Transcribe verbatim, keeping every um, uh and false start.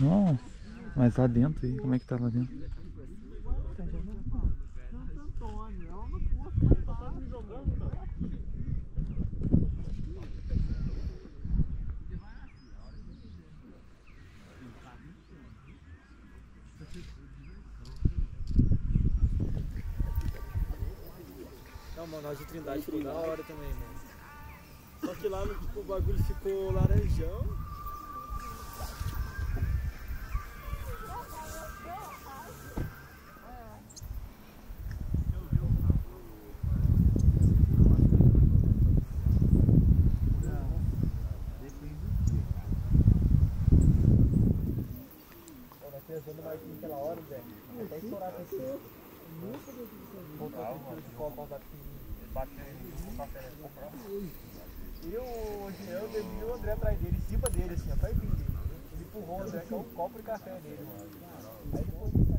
Nossa, mas lá dentro, aí, como é que tá lá dentro? Não, mano, nós de Trindade ficou da hora também, mano. Só que lá tipo, o bagulho ficou laranjão. Eu, eu bebi o André atrás dele, em cima dele, assim, atrás dele. Ele empurrou o André, que é o copo de café dele, mano. Aí depois...